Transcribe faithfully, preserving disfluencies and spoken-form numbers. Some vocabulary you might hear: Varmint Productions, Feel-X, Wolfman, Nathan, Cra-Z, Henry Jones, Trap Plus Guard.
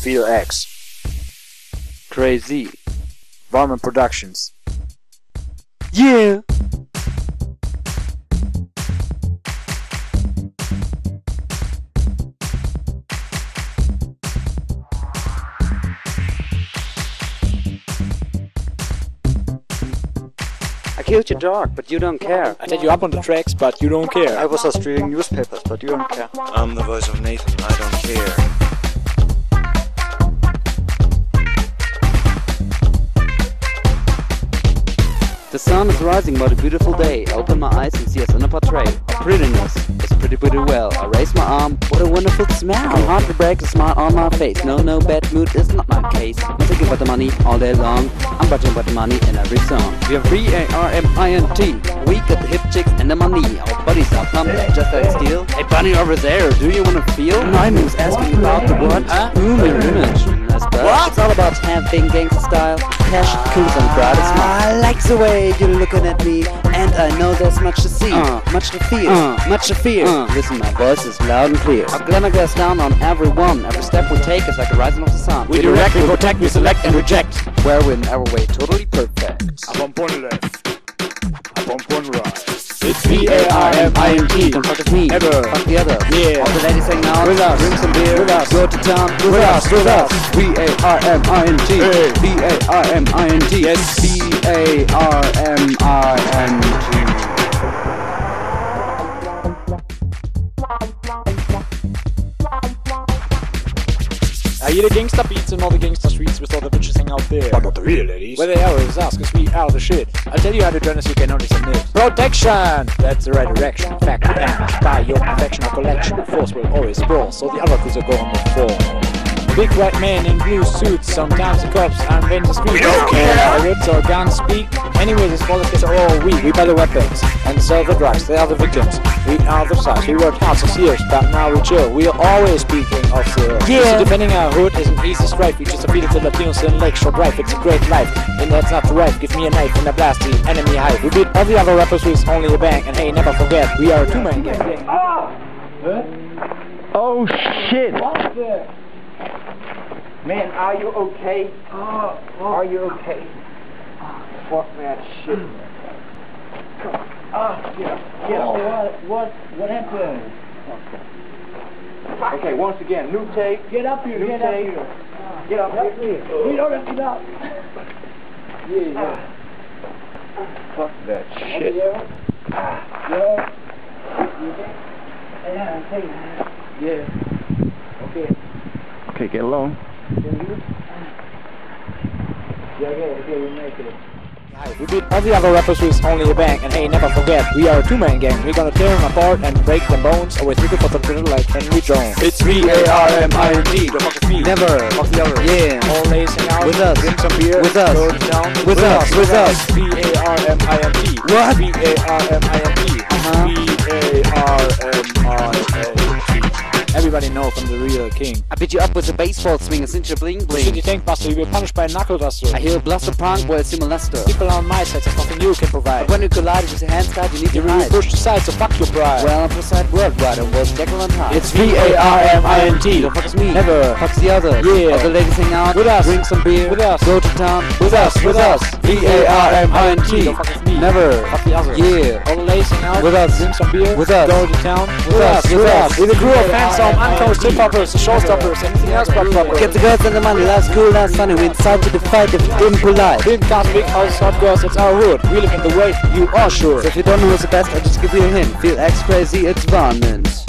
Feel-X, Cra-Z, Varmint Productions. Yeah! I killed your dog, but you don't care. I set you up on the tracks, but you don't care. I was just reading newspapers, but you don't care. I'm the voice of Nathan, I don't care. The sun is rising, what a beautiful day. I open my eyes and see us in a portrait. Prettiness is pretty pretty well. I raise my arm, what a wonderful smell. I'm hard to break a smile on my face. No, no, bad mood is not my case. I'm thinking about the money all day long. I'm budgeting about the money in every song. We are V A R M I N T. We got the hip chicks and the money. Our bodies are pumped just like steel. Hey bunny over there, do you wanna feel? Nine who's asking about the word, huh? Booming image. What? It's all about having gangster style, cash, coons and proud smile. I like the way you're looking at me, and I know there's much to see, uh, much to feel, uh, much to fear. Uh, Listen, my voice is loud and clear. Our glamour glass down on everyone. Every step we take is like a rising of the sun. We, we direct, direct, we protect, we select and reject. Where we're in our way, totally perfect. Up on one left, up on one right. It's V A R M I N T. Don't fuck with me, ever, fuck the other. Yeah. All the ladies hang out with us, drink some beer with us, go to town with, with us, with us. V A R M I N T, hey. V A R M I N T, yes. V A R M I N T. I hear the gangsta beats in all the gangsta streets with all the bitches hang out there. But not the real ladies. Well, they always ask, cause we are the shit. I'll tell you how to join us, you can only submit. Protection! That's the right direction. In fact, we act by your perfection or collection. The force will always sprawl, so the other crews will go on the floor. Big white men in blue suits, sometimes the cops, and then the street. We don't care! Our ribs or guns speak. Anyways, as well as this are all we. We buy the weapons and sell the drugs. They are the victims. We are the sides. We worked hard for years, but now we chill. We are always speaking of the earth. Yeah! So defending our hood is an easy strife. We just appeal to Latinos in Lakeshore Drive. It's a great life, and that's not the right. Give me a knife and a blast the enemy hive. We beat all the other rappers with only a bang. And hey, never forget, we are a two-man gang. Huh? Oh shit! What the? Man, are you okay? Oh, oh. Are you okay? Fuck that shit. Come on. Ah, get up, get up. Oh, what, what, what happened? Okay, once again, new tape. Get up here, new get tape. up here. Get up right here. We don't have to get up. Yeah, yeah. Fuck that shit. Yeah. Yeah. Okay. Okay, get along. Yeah, okay, okay, we make it. We beat all the other rappers with only a bang. And hey, never forget, we are a two-man gang. We're gonna tear them apart and break their bones. Always looking for the criminal like Henry Jones. It's V A R M I N T. Don't fuck with me. Never fuck the other. Yeah. Always hang out with us. Drink some beer. With us. Go down. With, with us. With us. V A R M I N T. What? V A R M I N T. Uh-huh. V A R M I N T. Everybody know from the real king. I beat you up with a baseball swing and cinch your bling bling. Shitty tank buster, you were punished by a knuckle duster. I hear a blaster punk while it's a molester. People on my side, there's nothing you can provide. But when you collide with your hand side, you need you to hide. You push aside, so fuck your pride. Well, I'm side worldwide, I was Jekyll and Hyde. It's V A R M I N T. Don't fuck me. Never. Fuck the other. Yeah. All the ladies hang out. With us. Drink some beer. With us. Go to town. With us. With us. V A R M I N T. Don't fuck me. Never. Fuck the other. Yeah. All the ladies hang out. With us. Drink some beer. With us. Go to town. With us. With us. With a crew of handsome, uncoached hip-hoppers, showstoppers, anything else but proper. Get the girls and the money. Last cool, last funny. We incited the fight of impolite. Big cast, big house. Hot girls, it's our hood. We live in the way you are sure. So if you don't know who's the best, I'll just give you a hint. Feel X, Cra-Z, it's Varmint.